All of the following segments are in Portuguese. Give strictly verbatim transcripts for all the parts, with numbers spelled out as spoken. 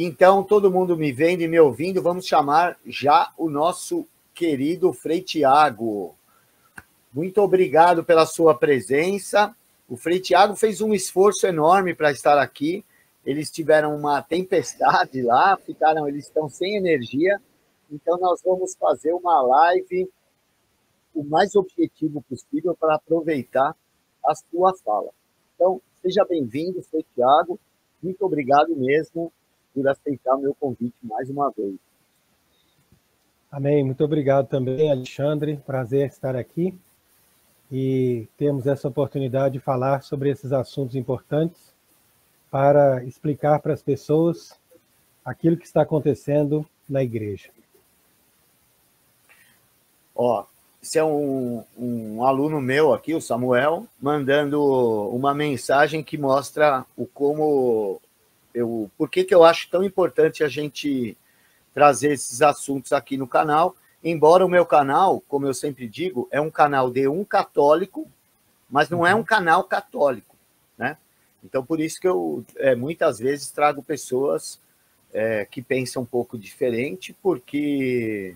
Então, todo mundo me vendo e me ouvindo, vamos chamar já o nosso querido Frei Tiago. Muito obrigado pela sua presença. O Frei Tiago fez um esforço enorme para estar aqui. Eles tiveram uma tempestade lá, ficaram, eles estão sem energia. Então, nós vamos fazer uma live o mais objetivo possível para aproveitar a sua fala. Então, seja bem-vindo, Frei Tiago. Muito obrigado mesmo por aceitar o meu convite mais uma vez. Amém. Muito obrigado também, Alexandre. Prazer estar aqui. E temos essa oportunidade de falar sobre esses assuntos importantes para explicar para as pessoas aquilo que está acontecendo na igreja. Ó, esse é um, um aluno meu aqui, o Samuel, mandando uma mensagem que mostra o como eu, por que que eu acho tão importante a gente trazer esses assuntos aqui no canal. Embora o meu canal, como eu sempre digo, é um canal de um católico, mas não é um canal católico, né? Então, por isso que eu é, muitas vezes trago pessoas é, que pensam um pouco diferente, porque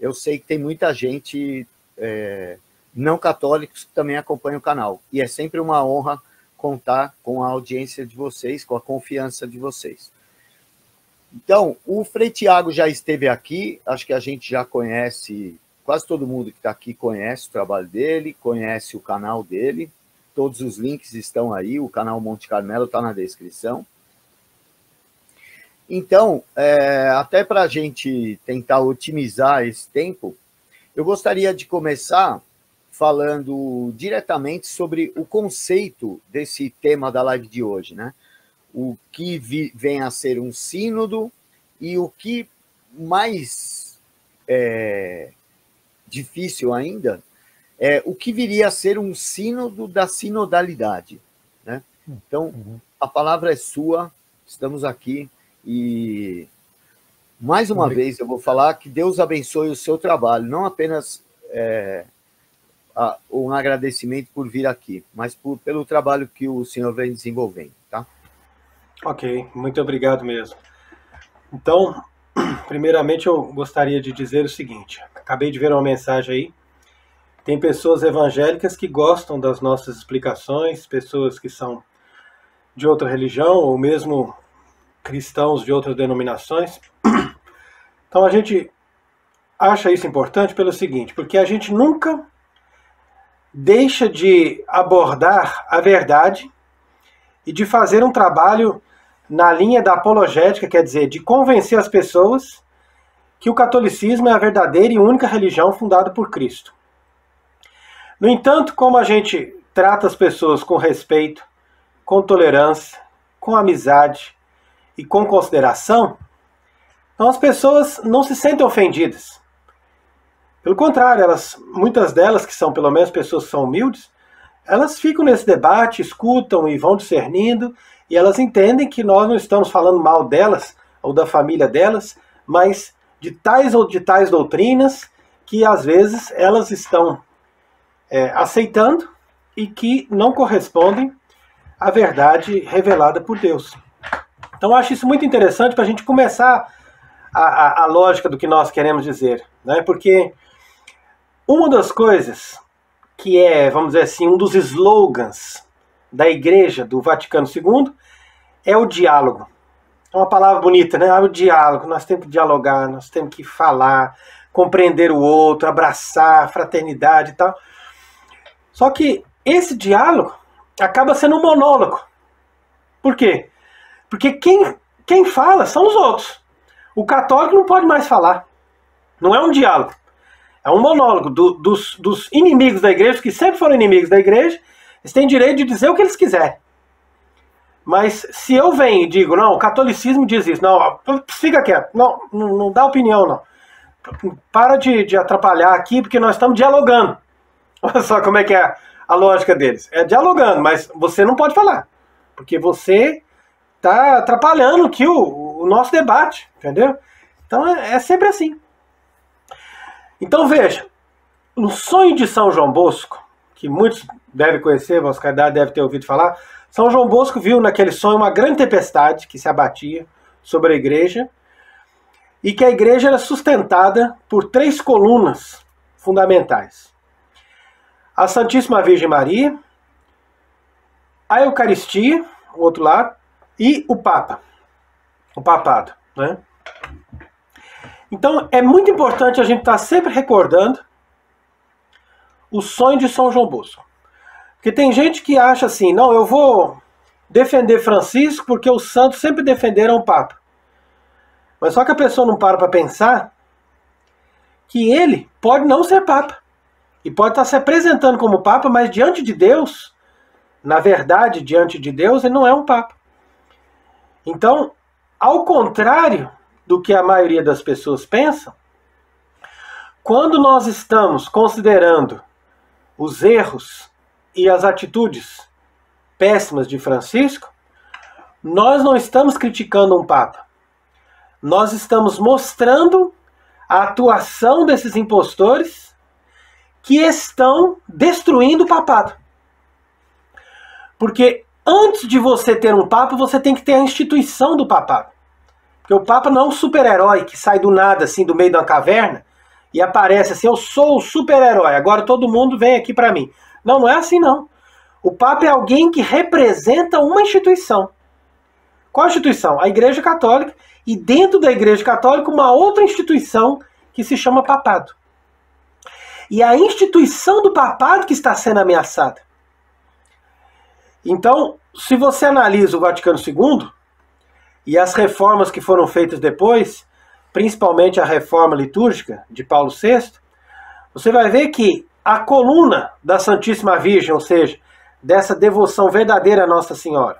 eu sei que tem muita gente é, não católica que também acompanha o canal. E é sempre uma honra contar com a audiência de vocês, com a confiança de vocês. Então, o Frei Tiago já esteve aqui, acho que a gente já conhece, quase todo mundo que está aqui conhece o trabalho dele, conhece o canal dele, todos os links estão aí, o canal Monte Carmelo está na descrição. Então, é, até para a gente tentar otimizar esse tempo, eu gostaria de começar falando diretamente sobre o conceito desse tema da live de hoje, né? O que vem a ser um sínodo e o que mais é, difícil ainda é o que viria a ser um sínodo da sinodalidade, né? Então, uhum. A palavra é sua, estamos aqui e mais uma Obrigado. vez eu vou falar que Deus abençoe o seu trabalho, não apenas é, a, um agradecimento por vir aqui, mas por, pelo trabalho que o senhor vem desenvolvendo, tá? Ok, muito obrigado mesmo. Então, primeiramente eu gostaria de dizer o seguinte, acabei de ver uma mensagem aí, tem pessoas evangélicas que gostam das nossas explicações, pessoas que são de outra religião ou mesmo cristãos de outras denominações. Então a gente acha isso importante pelo seguinte, porque a gente nunca deixa de abordar a verdade e de fazer um trabalho na linha da apologética, quer dizer, de convencer as pessoas que o catolicismo é a verdadeira e única religião fundada por Cristo. No entanto, como a gente trata as pessoas com respeito, com tolerância, com amizade e com consideração, então as pessoas não se sentem ofendidas. Pelo contrário, elas, muitas delas, que são pelo menos pessoas que são humildes, elas ficam nesse debate, escutam e vão discernindo, e elas entendem que nós não estamos falando mal delas ou da família delas, mas de tais ou de tais doutrinas que às vezes elas estão é, aceitando e que não correspondem à verdade revelada por Deus. Então eu acho isso muito interessante para a gente começar a, a, a lógica do que nós queremos dizer, né? Porque uma das coisas que é, vamos dizer assim, um dos slogans da Igreja do Vaticano Segundo, é o diálogo. É uma palavra bonita, né? É o diálogo. Nós temos que dialogar, nós temos que falar, compreender o outro, abraçar, fraternidade e tal. Só que esse diálogo acaba sendo um monólogo. Por quê? Porque quem, quem fala são os outros. O católico não pode mais falar. Não é um diálogo. É um monólogo do, dos, dos inimigos da igreja, que sempre foram inimigos da igreja, eles têm direito de dizer o que eles quiserem. Mas se eu venho e digo, não, o catolicismo diz isso, não, fica quieto, não, não dá opinião, não. Para de, de atrapalhar aqui, porque nós estamos dialogando. Olha só como é que é a lógica deles. É dialogando, mas você não pode falar, porque você está atrapalhando aqui o, o nosso debate, entendeu? Então é, é sempre assim. Então veja, no sonho de São João Bosco, que muitos devem conhecer, a vossa caridade deve ter ouvido falar, São João Bosco viu naquele sonho uma grande tempestade que se abatia sobre a igreja, e que a igreja era sustentada por três colunas fundamentais: a Santíssima Virgem Maria, a Eucaristia, o outro lado, e o Papa, o papado, né? Então é muito importante a gente estar sempre recordando o sonho de São João Bosco. Porque tem gente que acha assim, não, eu vou defender Francisco porque os santos sempre defenderam o Papa. Mas só que a pessoa não para para pensar que ele pode não ser Papa. E pode estar se apresentando como Papa, mas diante de Deus, na verdade, diante de Deus, ele não é um Papa. Então, ao contrário do que a maioria das pessoas pensam, quando nós estamos considerando os erros e as atitudes péssimas de Francisco, nós não estamos criticando um Papa. Nós estamos mostrando a atuação desses impostores que estão destruindo o papado. Porque antes de você ter um Papa, você tem que ter a instituição do papado. Porque o Papa não é um super-herói que sai do nada, assim, do meio de uma caverna, e aparece assim, eu sou o super-herói, agora todo mundo vem aqui para mim. Não, não é assim não. O Papa é alguém que representa uma instituição. Qual instituição? A Igreja Católica. E dentro da Igreja Católica, uma outra instituição que se chama papado. E a instituição do papado que está sendo ameaçada. Então, se você analisa o Vaticano Segundo, e as reformas que foram feitas depois, principalmente a reforma litúrgica de Paulo Sexto, você vai ver que a coluna da Santíssima Virgem, ou seja, dessa devoção verdadeira a Nossa Senhora,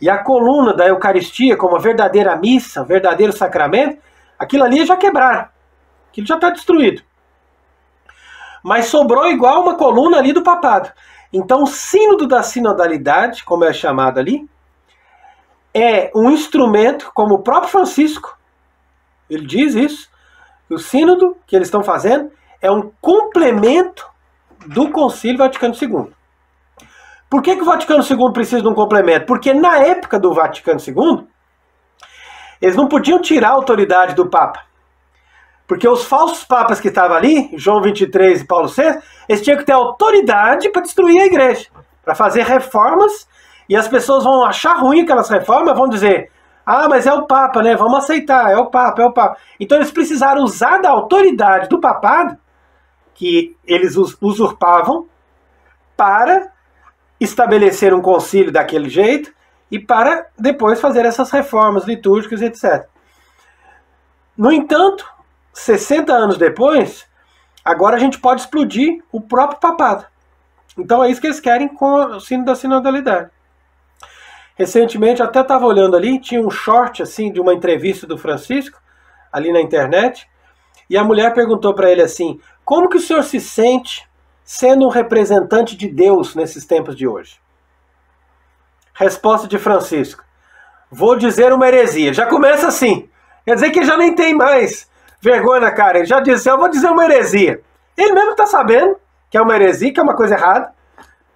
e a coluna da Eucaristia como a verdadeira missa, verdadeiro sacramento, aquilo ali já quebraram, aquilo já está destruído. Mas sobrou igual uma coluna ali do papado. Então o Sínodo da Sinodalidade, como é chamado ali, é um instrumento, como o próprio Francisco, ele diz isso, que o sínodo que eles estão fazendo é um complemento do Concílio Vaticano Segundo. Por que que o Vaticano Segundo precisa de um complemento? Porque na época do Vaticano Segundo, eles não podiam tirar a autoridade do Papa. Porque os falsos papas que estavam ali, João Vinte e Três e Paulo Sexto, eles tinham que ter autoridade para destruir a igreja, para fazer reformas, e as pessoas vão achar ruim aquelas reformas, vão dizer, ah, mas é o Papa, né? Vamos aceitar, é o Papa, é o Papa. Então eles precisaram usar da autoridade do papado, que eles usurpavam, para estabelecer um concílio daquele jeito e para depois fazer essas reformas litúrgicas, etcétera. No entanto, sessenta anos depois, agora a gente pode explodir o próprio papado. Então é isso que eles querem com o Sínodo da Sinodalidade. Recentemente, eu até estava olhando ali, tinha um short assim de uma entrevista do Francisco, ali na internet, e a mulher perguntou para ele assim, como que o senhor se sente sendo um representante de Deus nesses tempos de hoje? Resposta de Francisco, vou dizer uma heresia. Já começa assim, quer dizer que ele já nem tem mais vergonha na cara, ele já disse, eu vou dizer uma heresia. Ele mesmo está sabendo que é uma heresia, que é uma coisa errada,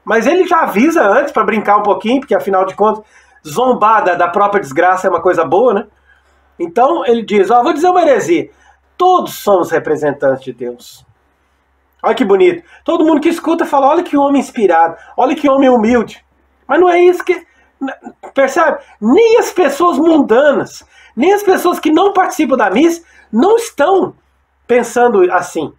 mas ele já avisa antes para brincar um pouquinho, porque afinal de contas, zombada da própria desgraça é uma coisa boa, né? Então ele diz, ó, vou dizer uma heresia, todos somos representantes de Deus. Olha que bonito. Todo mundo que escuta fala, olha que homem inspirado, olha que homem humilde. Mas não é isso que... Percebe? Nem as pessoas mundanas, nem as pessoas que não participam da missa, não estão pensando assim.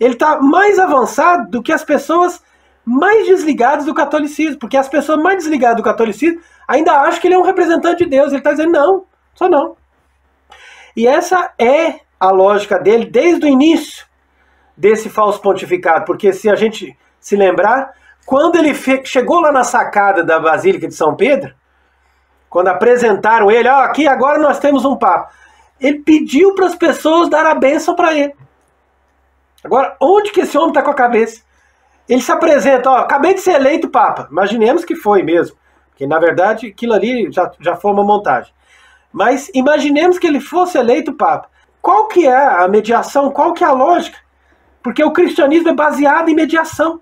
Ele está mais avançado do que as pessoas mais desligados do catolicismo, porque as pessoas mais desligadas do catolicismo ainda acham que ele é um representante de Deus. Ele está dizendo, não, só não. E essa é a lógica dele desde o início desse falso pontificado, porque se a gente se lembrar, quando ele chegou lá na sacada da Basílica de São Pedro, quando apresentaram ele, ó, aqui agora nós temos um Papa, ele pediu para as pessoas dar a bênção para ele. Agora, onde que esse homem está com a cabeça? Ele se apresenta, ó, acabei de ser eleito Papa. Imaginemos que foi mesmo. Porque, na verdade, aquilo ali já, já foi uma montagem. Mas imaginemos que ele fosse eleito Papa. Qual que é a mediação? Qual que é a lógica? Porque o cristianismo é baseado em mediação.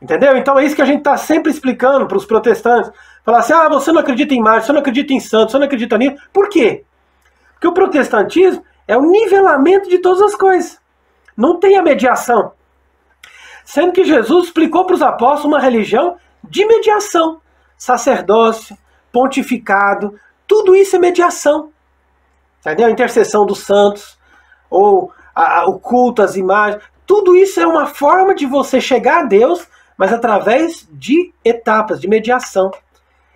Entendeu? Então é isso que a gente está sempre explicando para os protestantes. Falar assim, ah, você não acredita em imagem, você não acredita em santo, você não acredita nisso. Por quê? Porque o protestantismo é o nivelamento de todas as coisas. Não tem a mediação. Sendo que Jesus explicou para os apóstolos uma religião de mediação. Sacerdócio, pontificado, tudo isso é mediação. Entendeu? A intercessão dos santos, ou a, a, o culto, as imagens, tudo isso é uma forma de você chegar a Deus, mas através de etapas, de mediação.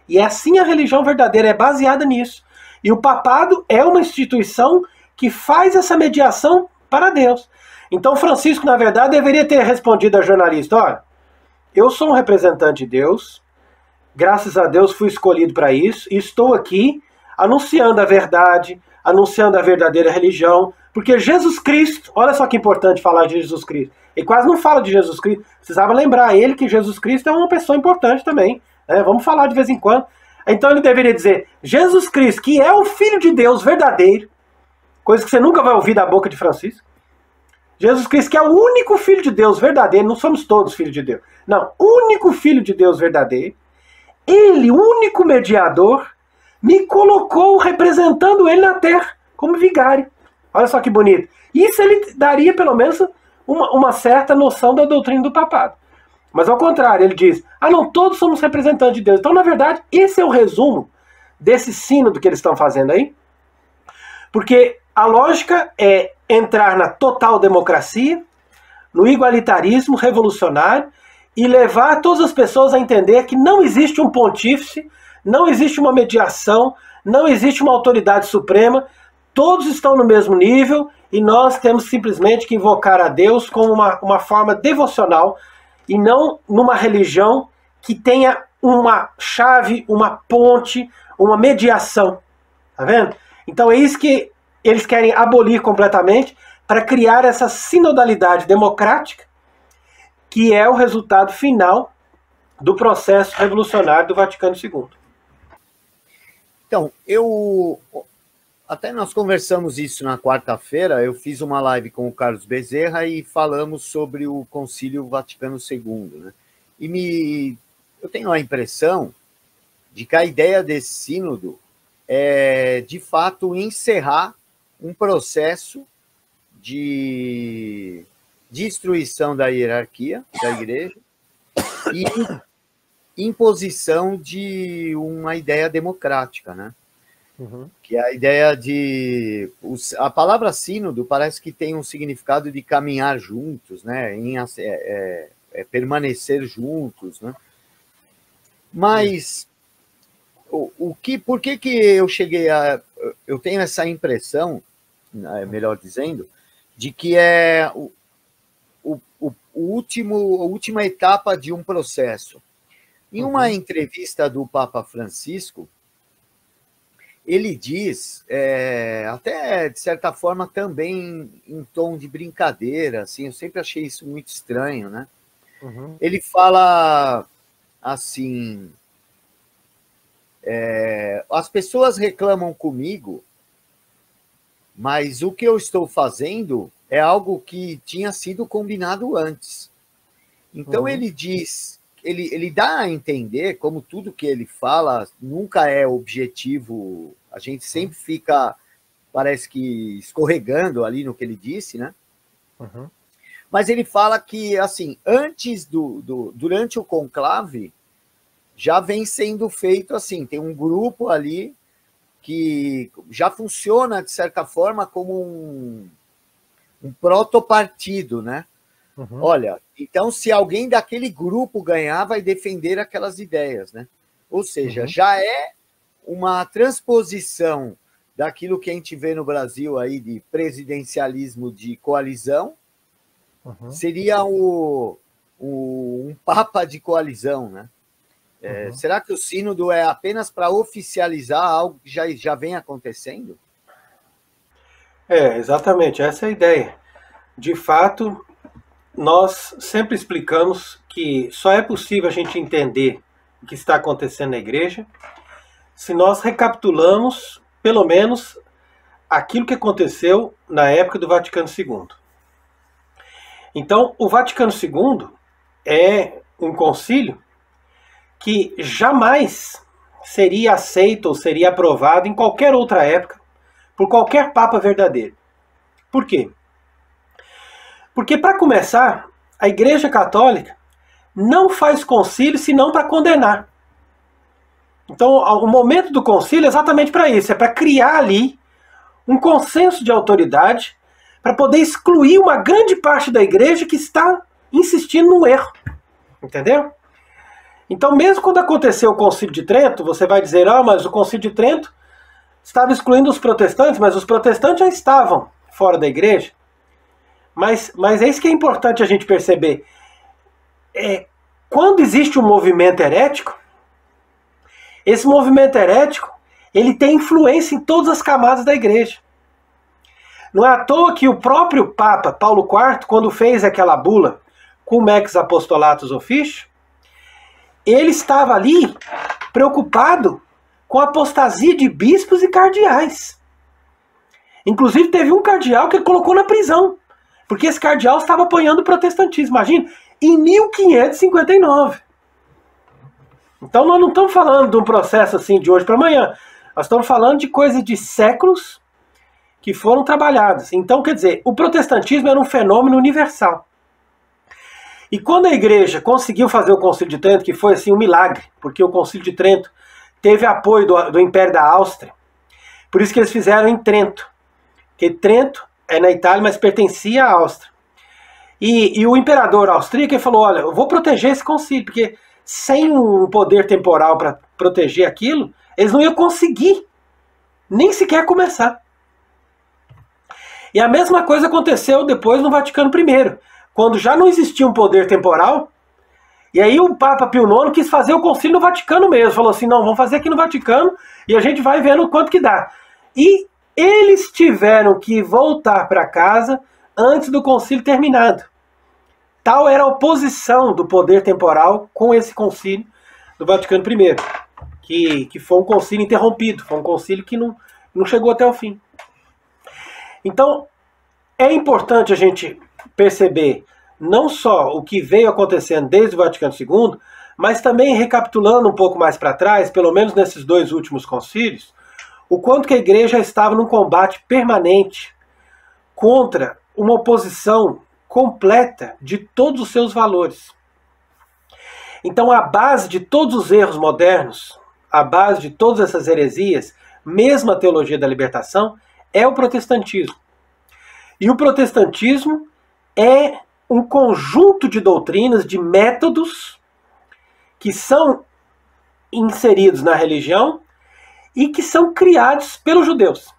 E é assim a religião verdadeira, é baseada nisso. E o papado é uma instituição que faz essa mediação para Deus. Então Francisco, na verdade, deveria ter respondido a jornalista, olha, eu sou um representante de Deus, graças a Deus fui escolhido para isso, e estou aqui anunciando a verdade, anunciando a verdadeira religião, porque Jesus Cristo, olha só que importante falar de Jesus Cristo, ele quase não fala de Jesus Cristo, precisava lembrar ele que Jesus Cristo é uma pessoa importante também, né? Vamos falar de vez em quando. Então ele deveria dizer, Jesus Cristo, que é o Filho de Deus verdadeiro, coisa que você nunca vai ouvir da boca de Francisco, Jesus Cristo, que é o único Filho de Deus verdadeiro, não somos todos filhos de Deus, não, único Filho de Deus verdadeiro, ele, o único mediador, me colocou representando ele na terra, como vigário. Olha só que bonito. Isso ele daria, pelo menos, uma, uma certa noção da doutrina do papado. Mas ao contrário, ele diz, ah não, todos somos representantes de Deus. Então, na verdade, esse é o resumo desse sínodo que eles estão fazendo aí. Porque a lógica é entrar na total democracia, no igualitarismo revolucionário, e levar todas as pessoas a entender que não existe um pontífice, não existe uma mediação, não existe uma autoridade suprema, todos estão no mesmo nível e nós temos simplesmente que invocar a Deus como uma, uma forma devocional e não numa religião que tenha uma chave, uma ponte, uma mediação. Tá vendo? Então é isso que eles querem abolir completamente para criar essa sinodalidade democrática que é o resultado final do processo revolucionário do Vaticano Segundo. Então, eu até nós conversamos isso na quarta-feira, eu fiz uma live com o Carlos Bezerra e falamos sobre o Concílio Vaticano Segundo. Né? E me, eu tenho a impressão de que a ideia desse sínodo é, de fato, encerrar um processo de destruição da hierarquia da igreja e imposição de uma ideia democrática, né? Uhum. Que é a ideia de... A palavra sínodo parece que tem um significado de caminhar juntos, né? Em, é, é, é permanecer juntos, né? Mas o, o que, por que que eu cheguei a... Eu tenho essa impressão, melhor dizendo, de que é o, o, o último, a última etapa de um processo. Em uma entrevista do Papa Francisco, ele diz, é, até de certa forma também em tom de brincadeira, assim, eu sempre achei isso muito estranho, né? Uhum. Ele fala assim, é, as pessoas reclamam comigo, mas o que eu estou fazendo é algo que tinha sido combinado antes. Então uhum. ele diz... Ele, ele dá a entender, como tudo que ele fala nunca é objetivo, a gente sempre fica, parece que escorregando ali no que ele disse, né? Uhum. Mas ele fala que, assim, antes do, do, durante o conclave, já vem sendo feito assim, tem um grupo ali que já funciona, de certa forma, como um, um protopartido, né? Uhum. Olha, então se alguém daquele grupo ganhar, vai defender aquelas ideias, né? Ou seja, uhum. já é uma transposição daquilo que a gente vê no Brasil aí de presidencialismo de coalizão, uhum. seria o, o, um papa de coalizão, né? É, uhum. Será que o sínodo é apenas para oficializar algo que já, já vem acontecendo? É, exatamente, essa é a ideia. De fato... Nós sempre explicamos que só é possível a gente entender o que está acontecendo na igreja se nós recapitulamos, pelo menos, aquilo que aconteceu na época do Vaticano Segundo. Então, o Vaticano Segundo é um concílio que jamais seria aceito ou seria aprovado em qualquer outra época por qualquer papa verdadeiro. Por quê? Porque, para começar, a Igreja Católica não faz concílio senão para condenar. Então, o momento do concílio é exatamente para isso, é para criar ali um consenso de autoridade para poder excluir uma grande parte da igreja que está insistindo no erro. Entendeu? Então, mesmo quando aconteceu o Concílio de Trento, você vai dizer, ah, mas o Concílio de Trento estava excluindo os protestantes, mas os protestantes já estavam fora da igreja. Mas, mas é isso que é importante a gente perceber. É, quando existe um movimento herético, esse movimento herético, ele tem influência em todas as camadas da igreja. Não é à toa que o próprio Papa Paulo quarto, quando fez aquela bula cum ex apostolatus officio, ele estava ali preocupado com a apostasia de bispos e cardeais. Inclusive teve um cardeal que ele colocou na prisão, porque esse cardeal estava apoiando o protestantismo, imagina, em mil quinhentos e cinquenta e nove. Então nós não estamos falando de um processo assim de hoje para amanhã, nós estamos falando de coisas de séculos que foram trabalhadas. Então, quer dizer, o protestantismo era um fenômeno universal. E quando a igreja conseguiu fazer o Concílio de Trento, que foi assim um milagre, porque o Concílio de Trento teve apoio do, do Império da Áustria, por isso que eles fizeram em Trento, porque Trento é na Itália, mas pertencia à Áustria. E, e o imperador austríaco falou, olha, eu vou proteger esse concílio, porque sem um poder temporal para proteger aquilo, eles não iam conseguir nem sequer começar. E a mesma coisa aconteceu depois no Vaticano primeiro, quando já não existia um poder temporal, e aí o Papa Pio nono quis fazer o concílio no Vaticano mesmo, falou assim, não, vamos fazer aqui no Vaticano, e a gente vai vendo quanto que dá. E eles tiveram que voltar para casa antes do concílio terminado. Tal era a oposição do poder temporal com esse concílio do Vaticano primeiro, que, que foi um concílio interrompido, foi um concílio que não, não chegou até o fim. Então, é importante a gente perceber não só o que veio acontecendo desde o Vaticano segundo, mas também recapitulando um pouco mais para trás, pelo menos nesses dois últimos concílios, o quanto que a igreja estava num combate permanente contra uma oposição completa de todos os seus valores. Então, a base de todos os erros modernos, a base de todas essas heresias, mesmo a teologia da libertação, é o protestantismo. E o protestantismo é um conjunto de doutrinas, de métodos que são inseridos na religião e que são criados pelos judeus.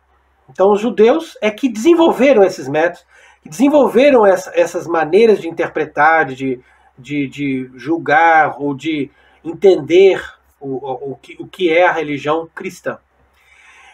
Então os judeus é que desenvolveram esses métodos, que desenvolveram essa, essas maneiras de interpretar, de, de, de julgar ou de entender o, o, que, o que é a religião cristã.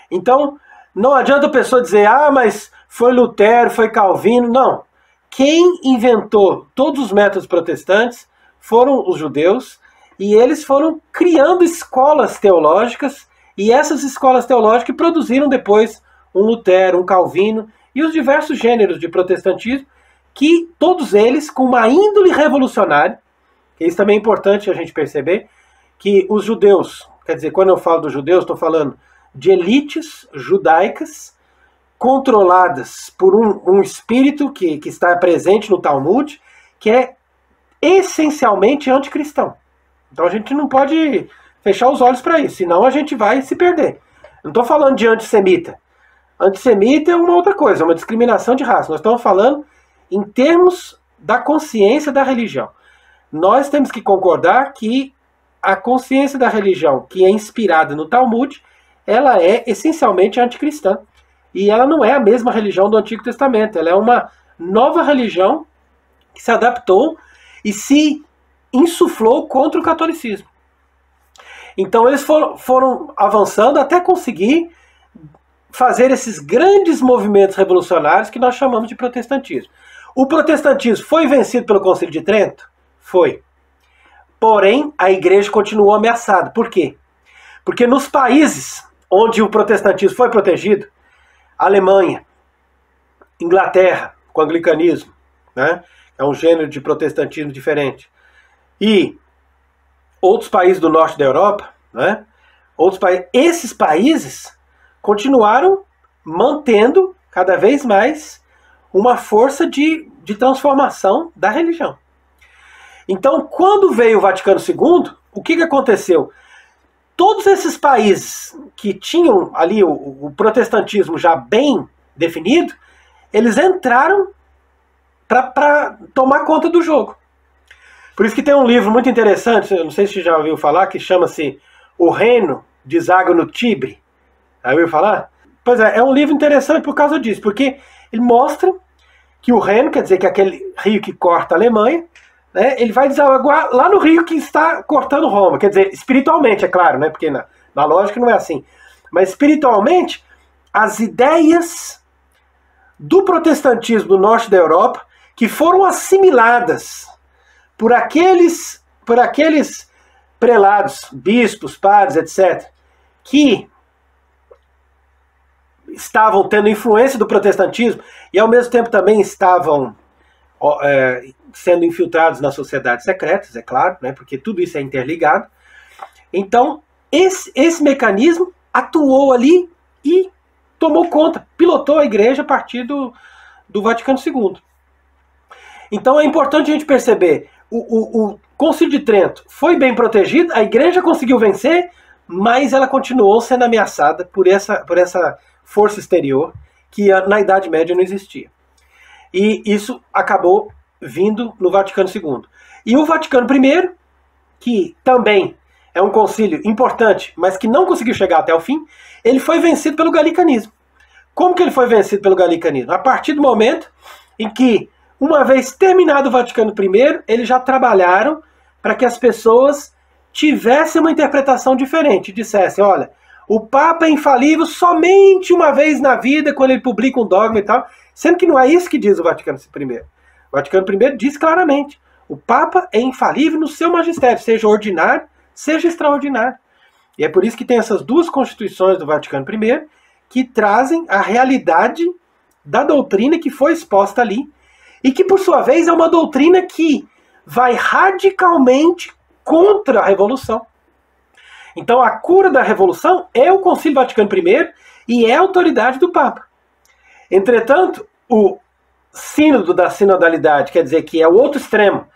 Então, não adianta a pessoa dizer, ah, mas foi Lutero, foi Calvino. Não. Quem inventou todos os métodos protestantes foram os judeus, e eles foram criando escolas teológicas, e essas escolas teológicas produziram depois um Lutero, um Calvino, e os diversos gêneros de protestantismo, que todos eles com uma índole revolucionária, que isso também é importante a gente perceber, que os judeus, quer dizer, quando eu falo dos judeus, estou falando de elites judaicas controladas por um, um espírito que, que está presente no Talmud, que é essencialmente anticristão. Então a gente não pode fechar os olhos para isso, senão a gente vai se perder. Não estou falando de antissemita. Antissemita é uma outra coisa, é uma discriminação de raça. Nós estamos falando em termos da consciência da religião. Nós temos que concordar que a consciência da religião, que é inspirada no Talmud, ela é essencialmente anticristã. E ela não é a mesma religião do Antigo Testamento. Ela é uma nova religião que se adaptou e se insuflou contra o catolicismo. Então eles foram, foram avançando até conseguir fazer esses grandes movimentos revolucionários que nós chamamos de protestantismo. O protestantismo foi vencido pelo Concílio de Trento? Foi. Porém, a igreja continuou ameaçada. Por quê? Porque nos países onde o protestantismo foi protegido, Alemanha, Inglaterra, com o anglicanismo, né, é um gênero de protestantismo diferente, e outros países do norte da Europa, né, Outros países, esses países continuaram mantendo cada vez mais uma força de, de transformação da religião. Então, quando veio o Vaticano Segundo, o que, que aconteceu? Todos esses países que tinham ali o, o protestantismo já bem definido, eles entraram para tomar conta do jogo. Por isso que tem um livro muito interessante, eu não sei se você já ouviu falar, que chama-se O Reno deságua no Tibre. Já ouviu falar? Pois é, é um livro interessante por causa disso, porque ele mostra que o Reno, quer dizer que é aquele rio que corta a Alemanha, né, ele vai desaguar lá no rio que está cortando Roma. Quer dizer, espiritualmente, é claro, né, porque na, na lógica não é assim. Mas espiritualmente, as ideias do protestantismo do norte da Europa, que foram assimiladas por aqueles, por aqueles prelados, bispos, padres, etcétera, que estavam tendo influência do protestantismo e ao mesmo tempo também estavam é, sendo infiltrados nas sociedades secretas, é claro, né, porque tudo isso é interligado. Então, esse, esse mecanismo atuou ali e tomou conta, pilotou a igreja a partir do, do Vaticano Segundo. Então é importante a gente perceber, o, o, o Concílio de Trento foi bem protegido, a igreja conseguiu vencer, mas ela continuou sendo ameaçada por essa, por essa força exterior que na Idade Média não existia. E isso acabou vindo no Vaticano Segundo. E o Vaticano Primeiro, que também é um concílio importante, mas que não conseguiu chegar até o fim, ele foi vencido pelo Gallicanismo. Como que ele foi vencido pelo Gallicanismo? A partir do momento em que, uma vez terminado o Vaticano Primeiro, eles já trabalharam para que as pessoas tivessem uma interpretação diferente, dissessem, olha, o Papa é infalível somente uma vez na vida, quando ele publica um dogma e tal, sendo que não é isso que diz o Vaticano Primeiro. O Vaticano Primeiro diz claramente, o Papa é infalível no seu magistério, seja ordinário, seja extraordinário. E é por isso que tem essas duas constituições do Vaticano Primeiro, que trazem a realidade da doutrina que foi exposta ali, e que, por sua vez, é uma doutrina que vai radicalmente contra a Revolução. Então, a cura da Revolução é o Concílio Vaticano Primeiro e é a autoridade do Papa. Entretanto, o Sínodo da Sinodalidade, quer dizer, que é o outro extremo,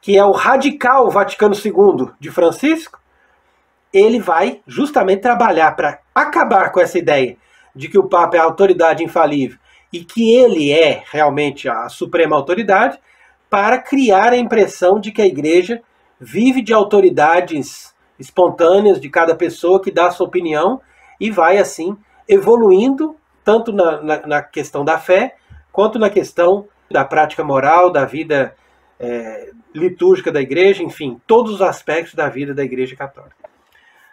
que é o radical Vaticano Segundo de Francisco, ele vai justamente trabalhar para acabar com essa ideia de que o Papa é a autoridade infalível e que ele é realmente a suprema autoridade, para criar a impressão de que a igreja vive de autoridades espontâneas de cada pessoa que dá a sua opinião e vai, assim, evoluindo tanto na, na, na questão da fé quanto na questão da prática moral, da vida é, litúrgica da igreja, enfim, todos os aspectos da vida da igreja católica.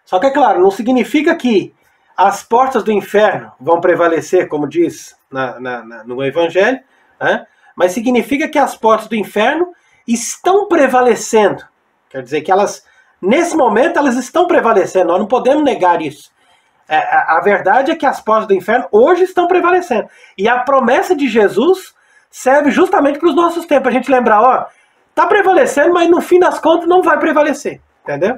Só que, é claro, não significa que as portas do inferno vão prevalecer, como diz na, na, na, no Evangelho, né? Mas significa que as portas do inferno estão prevalecendo. Quer dizer que elas, nesse momento, elas estão prevalecendo. Nós não podemos negar isso. É, a, a verdade é que as portas do inferno hoje estão prevalecendo. E a promessa de Jesus serve justamente para os nossos tempos. A gente lembrar, ó, está prevalecendo, mas no fim das contas não vai prevalecer. Entendeu?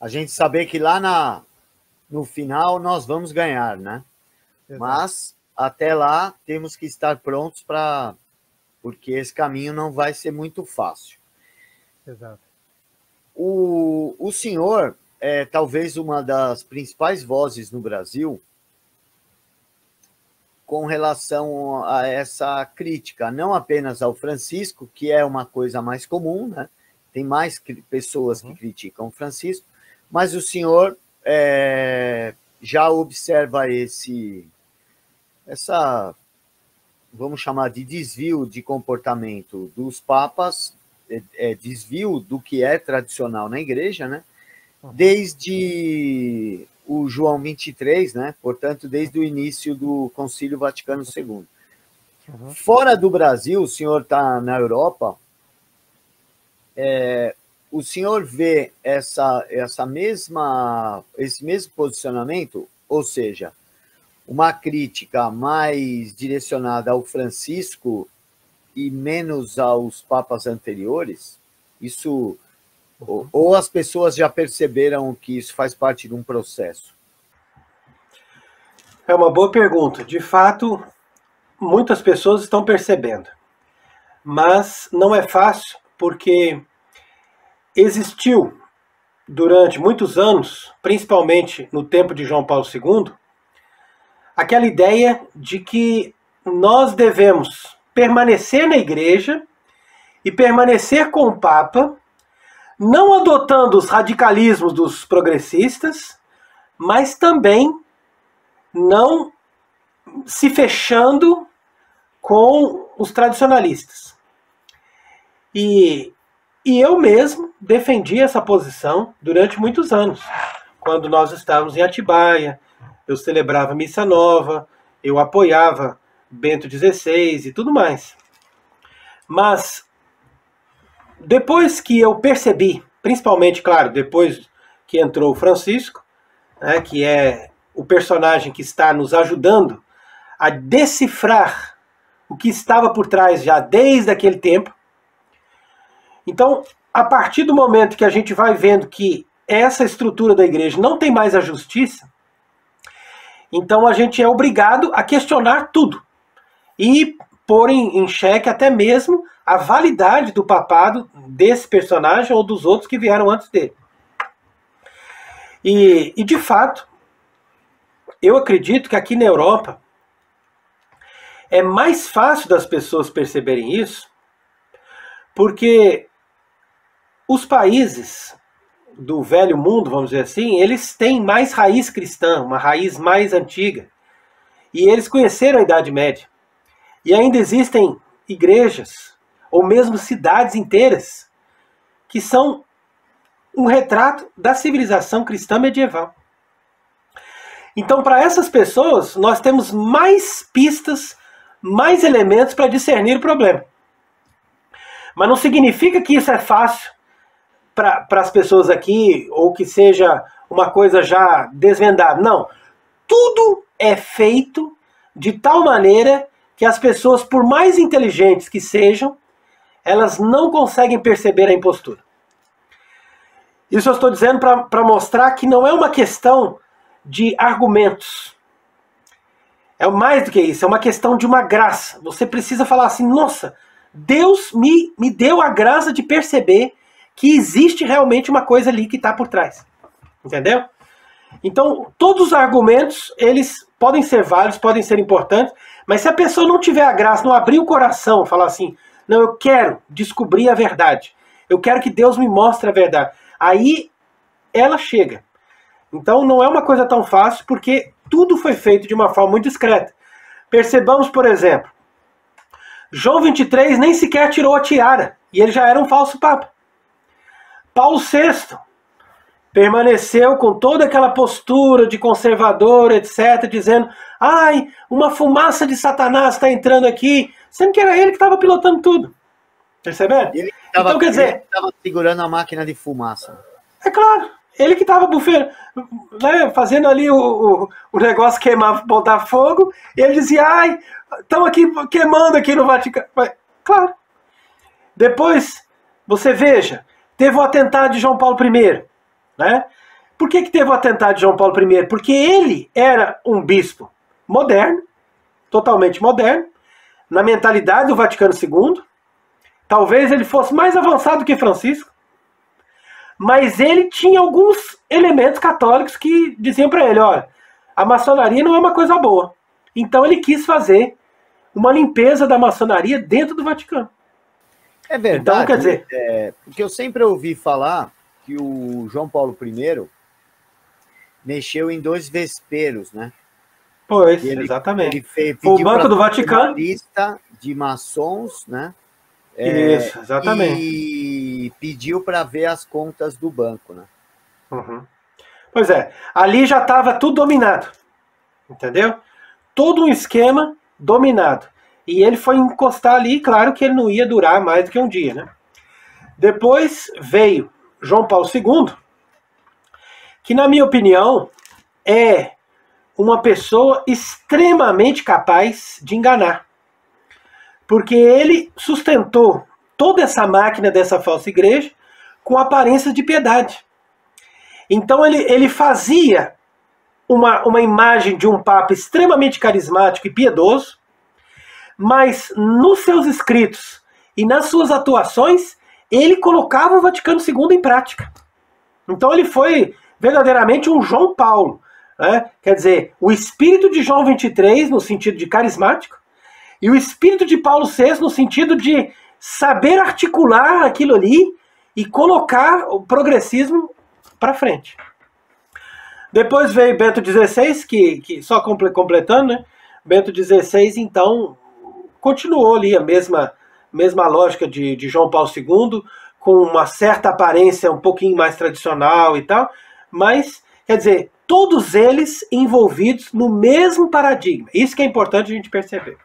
A gente saber que lá na, no final nós vamos ganhar, né? Exato. Mas até lá temos que estar prontos para... Porque esse caminho não vai ser muito fácil. Exato. O, o senhor é talvez uma das principais vozes no Brasil com relação a essa crítica, não apenas ao Francisco, que é uma coisa mais comum, né? Tem mais pessoas uhum. que criticam o Francisco, mas o senhor é, já observa esse, essa, vamos chamar de desvio de comportamento dos papas, é, é, desvio do que é tradicional na igreja, né? Desde o João vinte e três, né? Portanto, desde o início do Concílio Vaticano Segundo. Fora do Brasil, o senhor está na Europa, é, o senhor vê essa, essa mesma, esse mesmo posicionamento, ou seja, uma crítica mais direcionada ao Francisco e menos aos papas anteriores? Isso Ou, ou as pessoas já perceberam que isso faz parte de um processo? É uma boa pergunta. De fato, muitas pessoas estão percebendo. Mas não é fácil, porque existiu durante muitos anos, principalmente no tempo de João Paulo segundo, aquela ideia de que nós devemos permanecer na igreja e permanecer com o Papa, não adotando os radicalismos dos progressistas, mas também não se fechando com os tradicionalistas. E, e eu mesmo defendi essa posição durante muitos anos. Quando nós estávamos em Atibaia, eu celebrava Missa Nova, eu apoiava Bento dezesseis e tudo mais. Mas depois que eu percebi, principalmente, claro, depois que entrou o Francisco, né, que é o personagem que está nos ajudando a decifrar o que estava por trás já desde aquele tempo. Então, a partir do momento que a gente vai vendo que essa estrutura da igreja não tem mais a justiça, então a gente é obrigado a questionar tudo e pôr em, em xeque até mesmo a validade do papado desse personagem ou dos outros que vieram antes dele. E, e de fato, eu acredito que aqui na Europa é mais fácil das pessoas perceberem isso, porque os países do velho mundo, vamos dizer assim, eles têm mais raiz cristã, uma raiz mais antiga. E eles conheceram a Idade Média. E ainda existem igrejas, ou mesmo cidades inteiras, que são um retrato da civilização cristã medieval. Então, para essas pessoas, nós temos mais pistas, mais elementos para discernir o problema. Mas não significa que isso é fácil para as pessoas aqui, ou que seja uma coisa já desvendada. Não. Tudo é feito de tal maneira que as pessoas, por mais inteligentes que sejam, elas não conseguem perceber a impostura. Isso eu estou dizendo para mostrar que não é uma questão de argumentos. É mais do que isso, é uma questão de uma graça. Você precisa falar assim, nossa, Deus me, me deu a graça de perceber que existe realmente uma coisa ali que está por trás. Entendeu? Então, todos os argumentos, eles podem ser válidos, podem ser importantes, mas se a pessoa não tiver a graça, não abrir o coração, falar assim, não, eu quero descobrir a verdade, eu quero que Deus me mostre a verdade, aí ela chega. Então, não é uma coisa tão fácil, porque tudo foi feito de uma forma muito discreta. Percebamos, por exemplo, João vinte e três nem sequer tirou a tiara, e ele já era um falso papa. Paulo sexto permaneceu com toda aquela postura de conservador, etcétera, dizendo, ai, uma fumaça de Satanás está entrando aqui, sendo que era ele que estava pilotando tudo. Perceberam? Ele tava, então, quer dizer, ele estava segurando a máquina de fumaça. É claro. Ele que estava bufeiro, né, fazendo ali o, o, o negócio queimar, botar fogo, e ele dizia, ai, estão aqui queimando aqui no Vaticano. Mas, claro. Depois, você veja, teve o atentado de João Paulo primeiro. Né? Por que, que teve o atentado de João Paulo primeiro? Porque ele era um bispo moderno, totalmente moderno, na mentalidade do Vaticano segundo. Talvez ele fosse mais avançado que Francisco. Mas ele tinha alguns elementos católicos que diziam para ele, olha, a maçonaria não é uma coisa boa. Então ele quis fazer uma limpeza da maçonaria dentro do Vaticano. É verdade. Então, quer dizer, é, porque eu sempre ouvi falar que o João Paulo primeiro mexeu em dois vesperos, né? Pois, ele, exatamente. Ele fez, o Banco do Vaticano. Uma lista de maçons, né? É, isso, exatamente. E pediu para ver as contas do banco, né? Uhum. Pois é, ali já estava tudo dominado, entendeu? Todo um esquema dominado. E ele foi encostar ali, claro que ele não ia durar mais do que um dia, né? Depois veio João Paulo segundo, que na minha opinião é uma pessoa extremamente capaz de enganar. Porque ele sustentou toda essa máquina dessa falsa igreja com aparência de piedade. Então ele, ele fazia uma, uma imagem de um papa extremamente carismático e piedoso, mas nos seus escritos e nas suas atuações, ele colocava o Vaticano Segundo em prática. Então ele foi verdadeiramente um João Paulo, né? Quer dizer, o espírito de João vinte e três no sentido de carismático e o espírito de Paulo Sexto no sentido de saber articular aquilo ali e colocar o progressismo para frente. Depois veio Bento Dezesseis, que, que só completando, né? Bento Dezesseis, então, continuou ali a mesma, mesma lógica de, de João Paulo Segundo, com uma certa aparência um pouquinho mais tradicional e tal, mas, quer dizer, todos eles envolvidos no mesmo paradigma. Isso que é importante a gente perceber.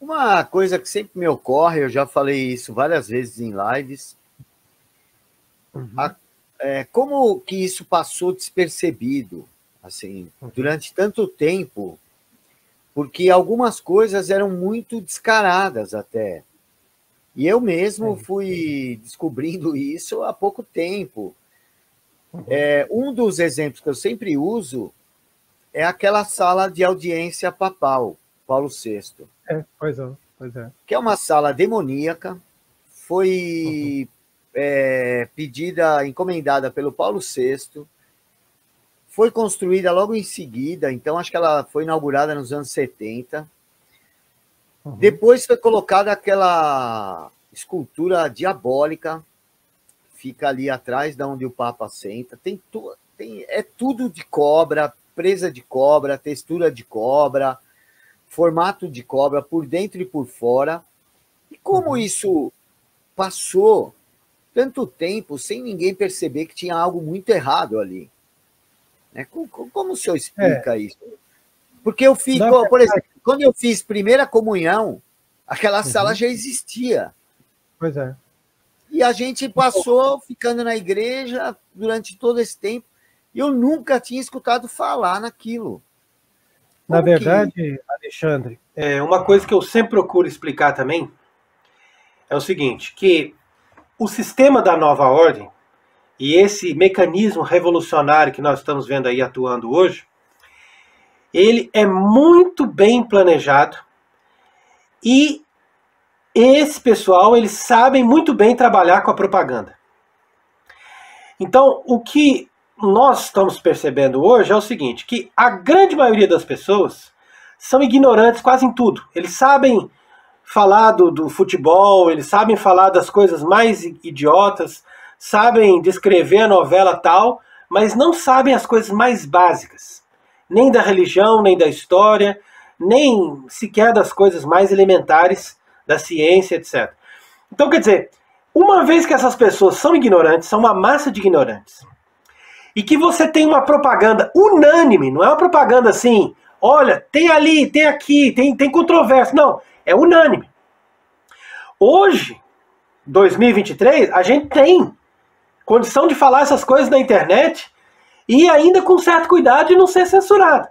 Uma coisa que sempre me ocorre, eu já falei isso várias vezes em lives, uhum. a, é, como que isso passou despercebido, assim, durante tanto tempo, porque algumas coisas eram muito descaradas até. E eu mesmo fui descobrindo isso há pouco tempo. É, um dos exemplos que eu sempre uso é aquela sala de audiência papal, Paulo Sexto. É, pois é, pois é. Que é uma sala demoníaca, foi uhum. é, pedida, encomendada pelo Paulo Sexto, foi construída logo em seguida, então acho que ela foi inaugurada nos anos setenta. Uhum. Depois foi colocada aquela escultura diabólica, fica ali atrás de onde o Papa senta, tem tu, tem, é tudo de cobra, presa de cobra, textura de cobra, formato de cobra, por dentro e por fora. E como uhum. isso passou tanto tempo sem ninguém perceber que tinha algo muito errado ali? Como o senhor explica é. isso? Porque eu fico, não, por exemplo, quando eu fiz primeira comunhão, aquela uhum. sala já existia. Pois é. E a gente passou ficando na igreja durante todo esse tempo, e eu nunca tinha escutado falar naquilo. Como na verdade, que... Alexandre, é, uma coisa que eu sempre procuro explicar também é o seguinte, que o sistema da nova ordem, e esse mecanismo revolucionário que nós estamos vendo aí atuando hoje, ele é muito bem planejado e esse pessoal, eles sabem muito bem trabalhar com a propaganda. Então, o que nós estamos percebendo hoje é o seguinte, que a grande maioria das pessoas são ignorantes quase em tudo. Eles sabem falar do, do futebol, eles sabem falar das coisas mais idiotas, sabem descrever a novela tal, mas não sabem as coisas mais básicas, nem da religião, nem da história, nem sequer das coisas mais elementares, da ciência, etcétera. Então, quer dizer, uma vez que essas pessoas são ignorantes, são uma massa de ignorantes, e que você tem uma propaganda unânime, não é uma propaganda assim, olha, tem ali, tem aqui, tem, tem controvérsia, não, é unânime. Hoje, dois mil e vinte e três, a gente tem condição de falar essas coisas na internet e ainda com certo cuidado de não ser censurado.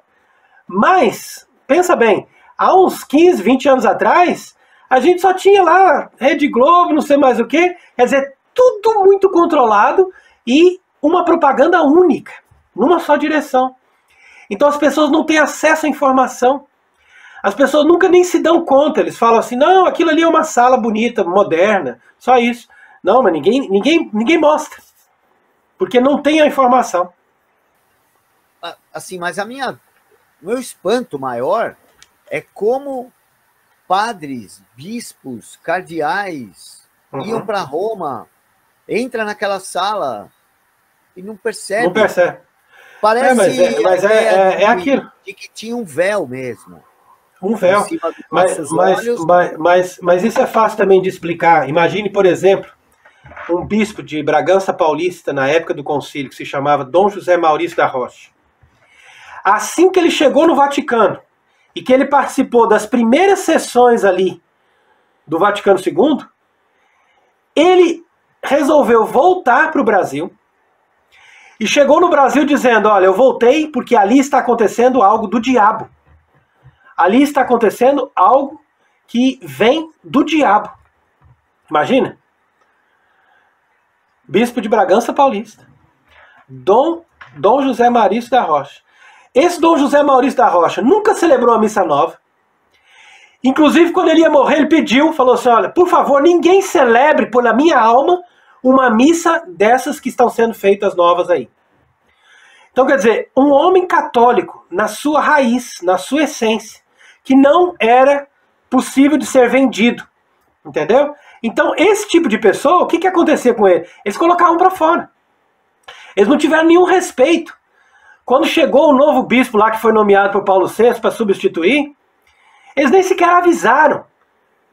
Mas, pensa bem, há uns quinze, vinte anos atrás, a gente só tinha lá Rede Globo, não sei mais o quê, quer dizer, tudo muito controlado e uma propaganda única, numa só direção. Então as pessoas não têm acesso à informação. As pessoas nunca nem se dão conta, eles falam assim, não, aquilo ali é uma sala bonita, moderna, só isso. Não, mas ninguém, ninguém, ninguém mostra, porque não tem a informação. Assim, mas a minha, meu espanto maior é como padres, bispos, cardeais uhum. iam para Roma, entram naquela sala e não percebem. Não percebe. Parece é, mas é, mas é, é, é aquilo. De que tinha um véu mesmo. Um véu, mas, mas, mas, mas, mas isso é fácil também de explicar. Imagine, por exemplo, um bispo de Bragança Paulista, na época do concílio, que se chamava Dom José Maurício da Rocha. Assim que ele chegou no Vaticano, e que ele participou das primeiras sessões ali do Vaticano Segundo, ele resolveu voltar para o Brasil, e chegou no Brasil dizendo, olha, eu voltei porque ali está acontecendo algo do diabo. Ali está acontecendo algo que vem do diabo. Imagina? bispo de Bragança Paulista, Dom, Dom José Maurício da Rocha. Esse Dom José Maurício da Rocha nunca celebrou a missa nova. Inclusive, quando ele ia morrer, ele pediu, falou assim, olha, por favor, ninguém celebre pela minha alma uma missa dessas que estão sendo feitas novas aí. Então, quer dizer, um homem católico, na sua raiz, na sua essência, que não era possível de ser vendido, entendeu? Então, esse tipo de pessoa, o que, que acontecia com ele? Eles colocavam para fora. Eles não tiveram nenhum respeito. Quando chegou o novo bispo lá, que foi nomeado por Paulo sexto para substituir, eles nem sequer avisaram.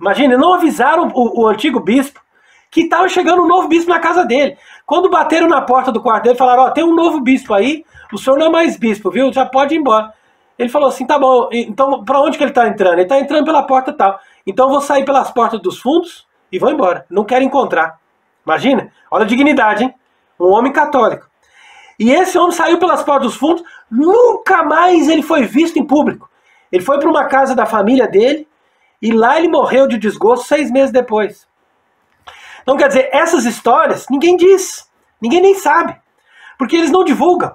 Imagina, não avisaram o, o antigo bispo que estava chegando um novo bispo na casa dele. Quando bateram na porta do quarto dele, falaram, ó, tem um novo bispo aí, o senhor não é mais bispo, viu? Já pode ir embora. Ele falou assim, tá bom, então para onde que ele está entrando? Ele está entrando pela porta tal. Então eu vou sair pelas portas dos fundos e vou embora. Não quero encontrar. Imagina, olha a dignidade, hein? Um homem católico. E esse homem saiu pelas portas dos fundos, nunca mais ele foi visto em público. Ele foi para uma casa da família dele e lá ele morreu de desgosto seis meses depois. Então, quer dizer, essas histórias ninguém diz, ninguém nem sabe, porque eles não divulgam.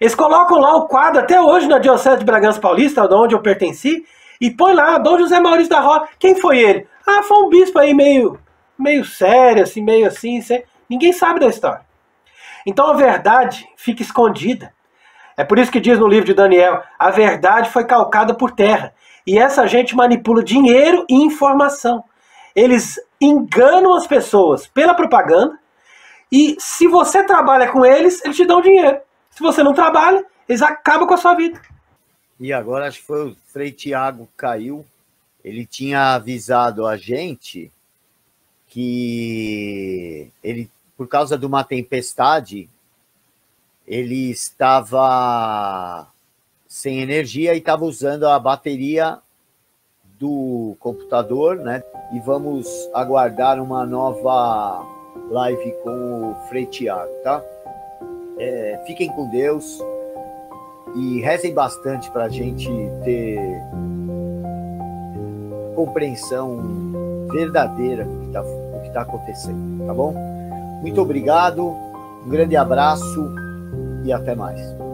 Eles colocam lá o quadro, até hoje, na Diocese de Bragança Paulista, de onde eu pertenci, e põe lá, Dom José Maurício da Rocha. Quem foi ele? Ah, foi um bispo aí meio, meio sério, assim, meio assim, assim. Ninguém sabe da história. Então a verdade fica escondida. É por isso que diz no livro de Daniel, a verdade foi calcada por terra. E essa gente manipula dinheiro e informação. Eles enganam as pessoas pela propaganda e se você trabalha com eles, eles te dão dinheiro. Se você não trabalha, eles acabam com a sua vida. E agora acho que foi o Frei Tiago que caiu. Ele tinha avisado a gente que ele, por causa de uma tempestade, ele estava sem energia e estava usando a bateria do computador, né? E vamos aguardar uma nova live com o Frei Tiago, tá? É, fiquem com Deus e rezem bastante para a gente ter compreensão verdadeira do que está tá acontecendo, tá bom? Muito obrigado, um grande abraço. E até mais.